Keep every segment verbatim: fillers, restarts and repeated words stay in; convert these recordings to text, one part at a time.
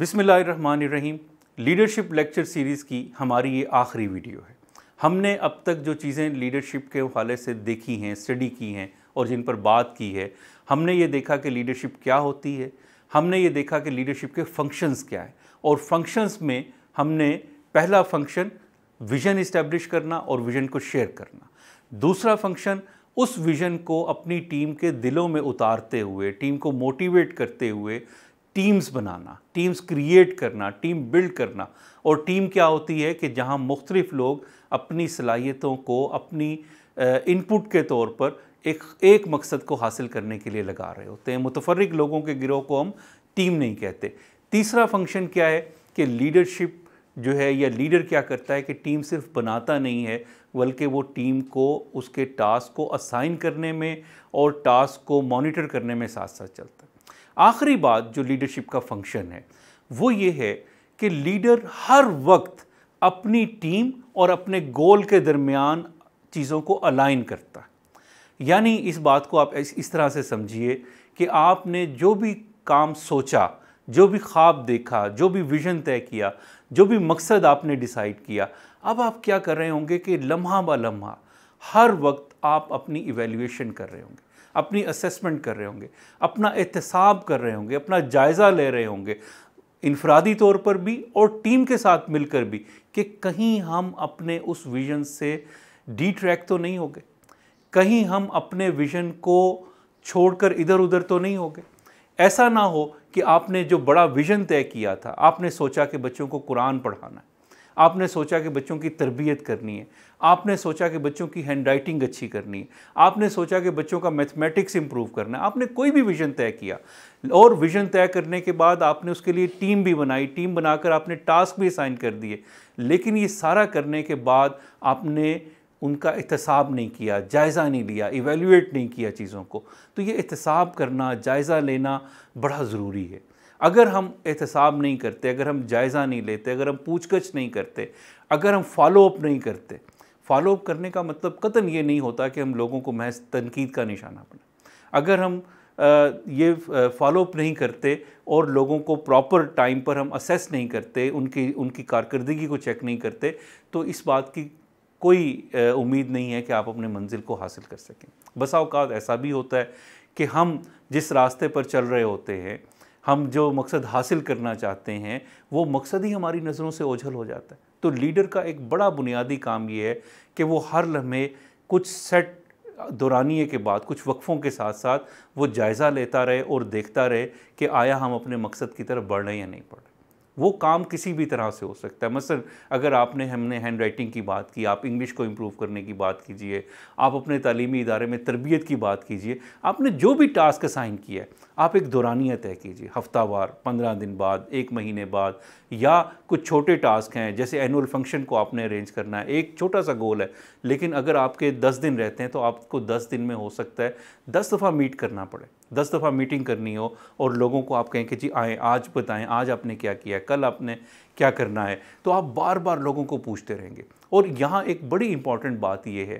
बिस्मिल्लाहिर्रहमानिर्रहीम। Leadership lecture series की हमारी ये आखिरी वीडियो है। हमने अब तक जो चीज़ें लीडरशिप के हवाले से देखी हैं, स्टडी की हैं और जिन पर बात की है, हमने ये देखा कि लीडरशिप क्या होती है, हमने ये देखा कि लीडरशिप के फंक्शंस क्या हैं और फंक्शंस में हमने पहला फंक्शन विज़न इस्टेब्लिश करना और विज़न को शेयर करना, दूसरा फंक्शन उस विज़न को अपनी टीम के दिलों में उतारते हुए टीम को मोटिवेट करते हुए टीम्स बनाना, टीम्स क्रिएट करना, टीम बिल्ड करना। और टीम क्या होती है कि जहां मुख्तलिफ़ लोग अपनी सलाहियतों को अपनी इनपुट के तौर पर एक एक मकसद को हासिल करने के लिए लगा रहे होते हैं। मुतफर्रिक लोगों के गिरोह को हम टीम नहीं कहते। तीसरा फंक्शन क्या है कि लीडरशिप जो है या लीडर क्या करता है कि टीम सिर्फ बनाता नहीं है बल्कि वो टीम को उसके टास्क को असाइन करने में और टास्क को मॉनिटर करने में साथ साथ चलता है। आखिरी बात जो लीडरशिप का फंक्शन है वो ये है कि लीडर हर वक्त अपनी टीम और अपने गोल के दरमियान चीज़ों को अलाइन करता है। यानी इस बात को आप इस तरह से समझिए कि आपने जो भी काम सोचा, जो भी ख्वाब देखा, जो भी विज़न तय किया, जो भी मकसद आपने डिसाइड किया, अब आप क्या कर रहे होंगे कि लम्हा बा लम्हा हर वक्त आप अपनी इवेल्यूएशन कर रहे होंगे, अपनी असेसमेंट कर रहे होंगे, अपना एहतसाब कर रहे होंगे, अपना जायज़ा ले रहे होंगे, इनफरादी तौर पर भी और टीम के साथ मिलकर भी, कि कहीं हम अपने उस विज़न से डिट्रैक्ट तो नहीं हो गए, कहीं हम अपने विज़न को छोड़कर इधर उधर तो नहीं हो गए। ऐसा ना हो कि आपने जो बड़ा विज़न तय किया था, आपने सोचा कि बच्चों को कुरान पढ़ाना है, आपने सोचा कि बच्चों की तरबियत करनी है, आपने सोचा कि बच्चों की हैंड राइटिंग अच्छी करनी है, आपने सोचा कि बच्चों का मैथमेटिक्स इंप्रूव करना है, आपने कोई भी विज़न तय किया और विज़न तय करने के बाद आपने उसके लिए टीम भी बनाई, टीम बनाकर आपने टास्क भी असाइन कर दिए, लेकिन ये सारा करने के बाद आपने उनका एहतसाब नहीं किया, जायज़ा नहीं लिया, इवेल्यूएट नहीं किया चीज़ों को। तो ये एहतसाब करना, जायज़ा लेना बड़ा ज़रूरी है। अगर हम एहतसाब नहीं करते, अगर हम जायज़ा नहीं लेते, अगर हम पूछगछ नहीं करते, अगर हम फॉलोअप नहीं करते, फॉलोअप करने का मतलब कतन ये नहीं होता कि हम लोगों को महज तनकीद का निशाना बनाएं। अगर हम ये फॉलोअप नहीं करते और लोगों को प्रॉपर टाइम पर हम असेस नहीं करते, उनकी उनकी कारकर्दगी को चेक नहीं करते, तो इस बात की कोई उम्मीद नहीं है कि आप अपने मंजिल को हासिल कर सकें। बसा औकात ऐसा भी होता है कि हम जिस रास्ते पर चल रहे होते हैं, हम जो मकसद हासिल करना चाहते हैं, वो मकसद ही हमारी नज़रों से ओझल हो जाता है। तो लीडर का एक बड़ा बुनियादी काम ये है कि वो हर लम्हे कुछ सेट दौरानिए के बाद कुछ वक्फ़ों के साथ साथ वो जायज़ा लेता रहे और देखता रहे कि आया हम अपने मकसद की तरफ बढ़ रहे हैं या नहीं बढ़ रहे। वो काम किसी भी तरह से हो सकता है। मसलन अगर आपने हमने हैंड राइटिंग की बात की, आप इंग्लिश को इम्प्रूव करने की बात कीजिए, आप अपने तालीमी इदारे में तरबियत की बात कीजिए, आपने जो भी टास्क असाइन किया है आप एक दौरानिया तय कीजिए, हफ्तावार, पंद्रह दिन बाद, एक महीने बाद, या कुछ छोटे टास्क हैं जैसे एनुअल फंक्शन को आपने अरेंज करना है, एक छोटा सा गोल है, लेकिन अगर आपके दस दिन रहते हैं तो आपको दस दिन में हो सकता है दस दफ़ा मीट करना पड़े, दस दफ़ा मीटिंग करनी हो और लोगों को आप कहें कि जी आएँ, आज बताएं आज आपने क्या किया, कल आपने क्या करना है। तो आप बार बार लोगों को पूछते रहेंगे। और यहाँ एक बड़ी इंपॉर्टेंट बात यह है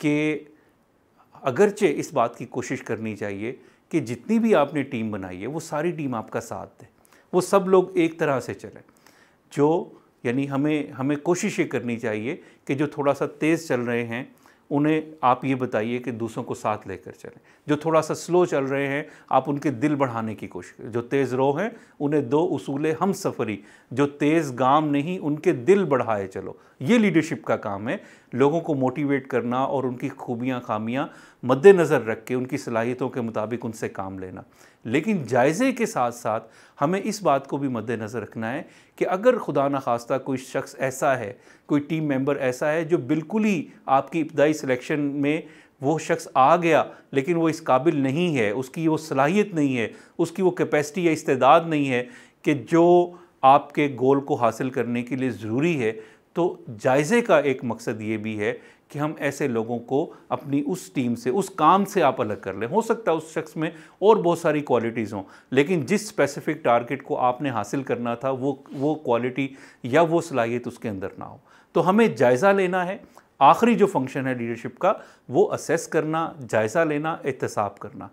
कि अगरचे इस बात की कोशिश करनी चाहिए कि जितनी भी आपने टीम बनाई है वो सारी टीम आपका साथ दे, वो सब लोग एक तरह से चलें। जो यानी हमें हमें कोशिश ये करनी चाहिए कि जो थोड़ा सा तेज़ चल रहे हैं उन्हें आप ये बताइए कि दूसरों को साथ लेकर चलें, जो थोड़ा सा स्लो चल रहे हैं आप उनके दिल बढ़ाने की कोशिश करें, जो तेज़ रो हैं उन्हें दो उसूले हम सफ़री, जो तेज़ गाम नहीं उनके दिल बढ़ाए चलो। ये लीडरशिप का काम है, लोगों को मोटिवेट करना और उनकी खूबियाँ खामियाँ मद्देनज़र रख के उनकी सलाहियतों के मुताबिक उनसे काम लेना। लेकिन जायज़े के साथ साथ हमें इस बात को भी मद्देनज़र रखना है कि अगर खुदा न खास्ता कोई शख्स ऐसा है, कोई टीम मेंबर ऐसा है जो बिल्कुल ही आपकी इब्तदाई सिलेक्शन में वो शख्स आ गया लेकिन वो इस काबिल नहीं है, उसकी वो सलाहियत नहीं है, उसकी वो कैपेसिटी या इस्तेदाद नहीं है कि जो आपके गोल को हासिल करने के लिए ज़रूरी है, तो जायज़े का एक मकसद ये भी है कि हम ऐसे लोगों को अपनी उस टीम से, उस काम से आप अलग कर लें। हो सकता है उस शख्स में और बहुत सारी क्वालिटीज़ हों, लेकिन जिस स्पेसिफिक टारगेट को आपने हासिल करना था वो वो क्वालिटी या वो सलाहियत उसके अंदर ना हो। तो हमें जायज़ा लेना है। आखिरी जो फंक्शन है लीडरशिप का वो असेस करना, जायज़ा लेना, एहतसाब करना,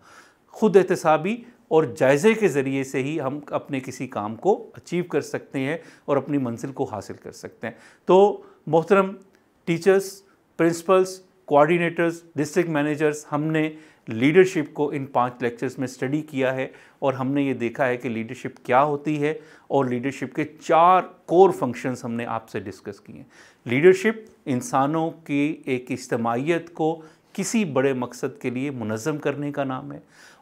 खुद एहतसाबी और जायज़े के ज़रिए से ही हम अपने किसी काम को अचीव कर सकते हैं और अपनी मंजिल को हासिल कर सकते हैं। तो मोहतरम teachers, principals, coordinators, district managers, हमने लीडरशिप को इन पांच लेक्चर्स में स्टडी किया है और हमने ये देखा है कि लीडरशिप क्या होती है और लीडरशिप के चार कोर फंक्शंस हमने आपसे डिस्कस किए हैं। लीडरशिप इंसानों की एक इज्तमाइयत को किसी बड़े मकसद के लिए मुनज़्ज़म करने का नाम है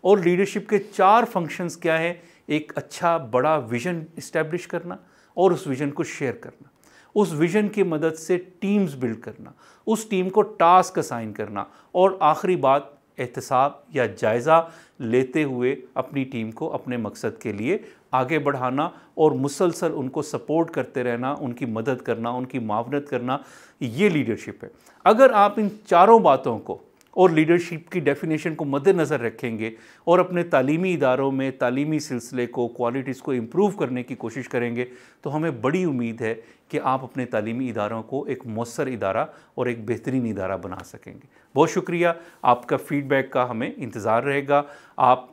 और लीडरशिप के चार फंक्शंस क्या है, एक अच्छा बड़ा विज़न इस्टेब्लिश करना और उस विज़न को शेयर करना, उस विज़न की मदद से टीम्स बिल्ड करना, उस टीम को टास्क असाइन करना और आखिरी बात एहतसाब या जायज़ा लेते हुए अपनी टीम को अपने मकसद के लिए आगे बढ़ाना और मुसलसल उनको सपोर्ट करते रहना, उनकी मदद करना, उनकी मावनत करना, ये लीडरशिप है। अगर आप इन चारों बातों को और लीडरशिप की डेफिनेशन को मद्देनज़र रखेंगे और अपने तालीमी इदारों में तालीमी सिलसिले को, क्वालिटीज़ को इम्प्रूव करने की कोशिश करेंगे तो हमें बड़ी उम्मीद है कि आप अपने तालीमी इदारों को एक मौसर इदारा और एक बेहतरीन इदारा बना सकेंगे। बहुत शुक्रिया, आपका फ़ीडबैक का हमें इंतज़ार रहेगा। आप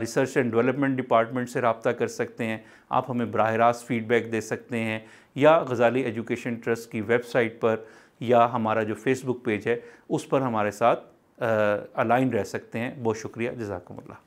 रिसर्च एंड डेवलपमेंट डिपार्टमेंट से रब्ता कर सकते हैं, आप हमें बराह रास्त फ़ीडबैक दे सकते हैं या गज़ाली एजुकेशन ट्रस्ट की वेबसाइट पर या हमारा जो फेसबुक पेज है उस पर हमारे साथ अलाइन रह सकते हैं। बहुत शुक्रिया, जज़ाकुमुल्लाह।